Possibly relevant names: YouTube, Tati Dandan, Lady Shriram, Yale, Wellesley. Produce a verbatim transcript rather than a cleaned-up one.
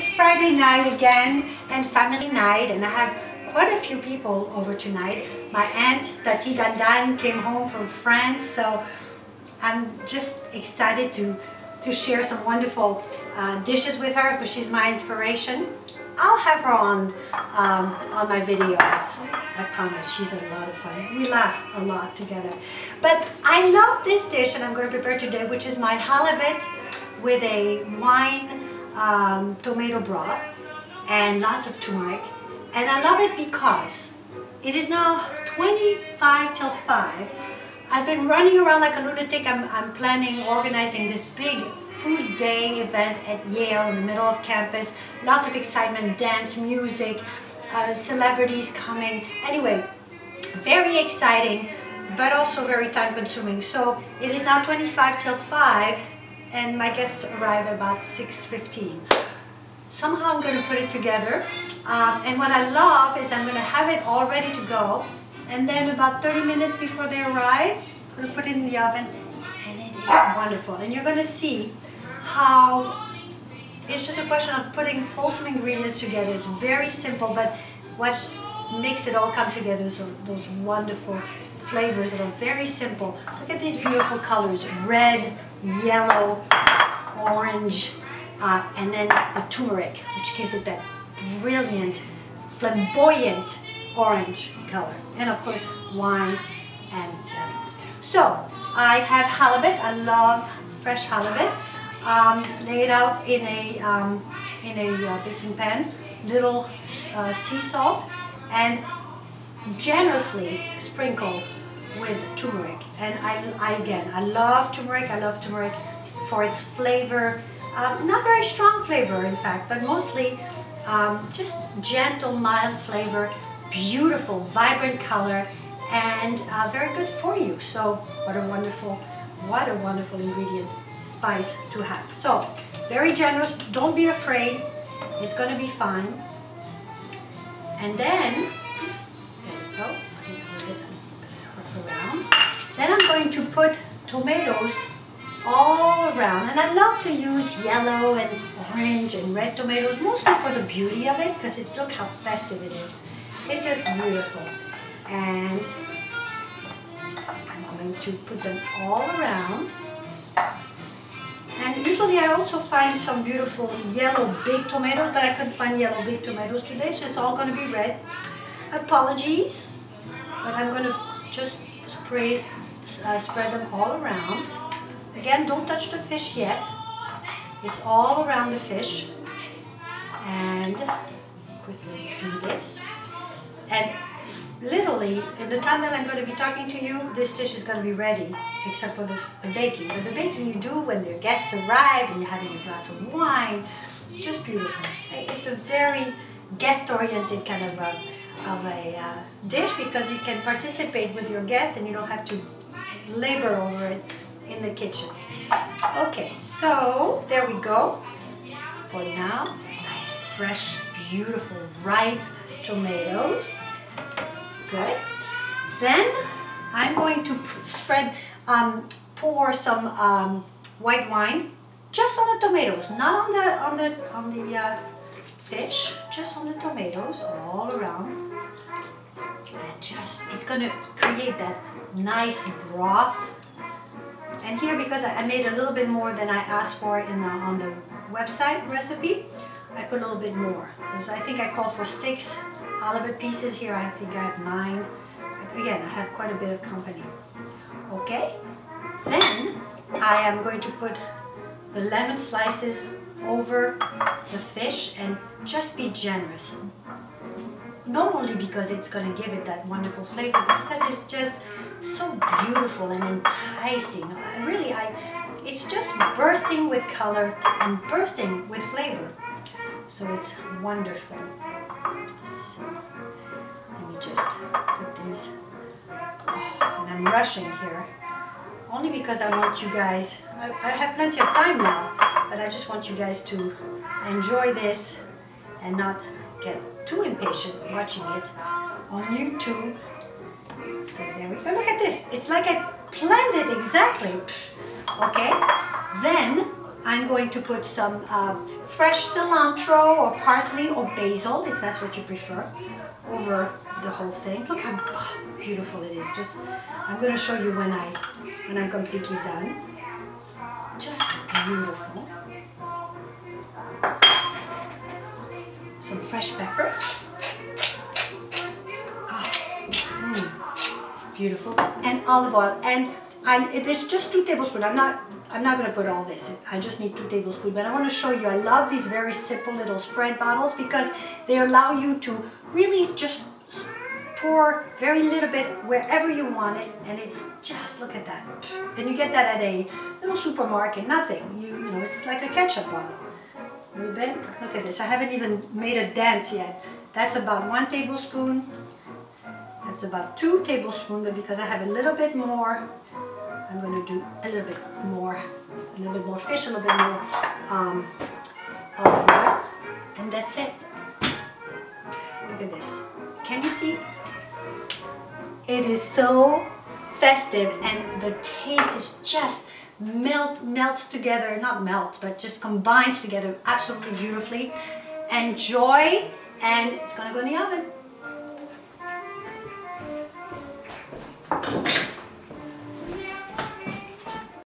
it's Friday night again and family night, and I have quite a few people over tonight. My aunt Tati Dandan came home from France, so I'm just excited to, to share some wonderful uh, dishes with her because she's my inspiration. I'll have her on, um, on my videos. I promise, she's a lot of fun. We laugh a lot together. But I love this dish and I'm going to prepare today, which is my halibut with a wine um, tomato broth and lots of turmeric. And I love it because it is now twenty-five till five. I've been running around like a lunatic. I'm, I'm planning, organizing this big food day event at Yale in the middle of campus. Lots of excitement, dance, music, uh, celebrities coming. Anyway, very exciting, but also very time consuming. So it is now twenty-five till five and my guests arrive about six fifteen. Somehow I'm gonna put it together. Um, and what I love is I'm gonna have it all ready to go. And then about thirty minutes before they arrive, I'm going to put it in the oven, and it is wonderful. And you're going to see how it's just a question of putting wholesome ingredients together. It's very simple, but what makes it all come together is those wonderful flavors that are very simple. Look at these beautiful colors, red, yellow, orange, uh, and then the turmeric, which gives it that brilliant, flamboyant orange color, and of course wine and lemon. So I have halibut. I love fresh halibut, um, laid out in a um, in a uh, baking pan, little uh, sea salt, and generously sprinkled with turmeric. And I, I again, I love turmeric. I love turmeric for its flavor. Um, not very strong flavor, in fact, but mostly um, just gentle, mild flavor. Beautiful, vibrant color, and uh, very good for you. So what a wonderful, what a wonderful ingredient, spice to have. So very generous, don't be afraid, it's going to be fine. And then, there we go, put it around. Then I'm going to put tomatoes all around, and I love to use yellow and orange and red tomatoes, mostly for the beauty of it, because it's, look how festive it is. It's just beautiful, and I'm going to put them all around. And usually I also find some beautiful yellow big tomatoes, but I couldn't find yellow big tomatoes today, so it's all going to be red. Apologies, but I'm going to just spray, uh, spread them all around. Again, don't touch the fish yet. It's all around the fish, and quickly do this. And literally, in the time that I'm going to be talking to you, this dish is going to be ready, except for the, the baking. But the baking you do when the guests arrive and you're having a glass of wine, just beautiful. It's a very guest-oriented kind of a, of a uh, dish, because you can participate with your guests and you don't have to labor over it in the kitchen. Okay, so there we go. For now, nice, fresh, beautiful, ripe tomatoes. Good. Then I'm going to spread, um, pour some um, white wine just on the tomatoes, not on the on the on the uh, fish, just on the tomatoes all around. And just, it's going to create that nice broth. And here, because I made a little bit more than I asked for in the, on the website recipe, I put a little bit more, because I think I called for six halibut pieces. Here I think I have nine. Again, I have quite a bit of company. Okay, then I am going to put the lemon slices over the fish, and just be generous. Not only because it's going to give it that wonderful flavor, but because it's just so beautiful and enticing. I really, I, it's just bursting with color and bursting with flavor. So it's wonderful. So let me just put these. Oh, and I'm rushing here, only because I want you guys, I, I have plenty of time now, but I just want you guys to enjoy this and not get too impatient watching it on YouTube. So there we go. Look at this. It's like I planned it exactly. Okay. Then I'm going to put some uh, fresh cilantro or parsley or basil, if that's what you prefer, over the whole thing. Look how oh, beautiful it is. Just, I'm going to show you when, I, when I'm completely done. Just beautiful. Some fresh pepper. Oh, mm, beautiful. And olive oil. And I, it is just two tablespoons. I'm not, I'm not going to put all this. I just need two tablespoons. But I want to show you, I love these very simple little spread bottles because they allow you to really just pour very little bit wherever you want it, and it's just, look at that. And you get that at a little supermarket, nothing. You, you know, it's like a ketchup bottle. A little bit. Look at this. I haven't even made a dance yet. That's about one tablespoon. That's about two tablespoons, but because I have a little bit more, I'm going to do a little bit more, a little bit more fish, a little bit more um, olive oil, and that's it. Look at this. Can you see? It is so festive, and the taste is just melt, melts together, not melts, but just combines together absolutely beautifully. Enjoy, and it's going to go in the oven.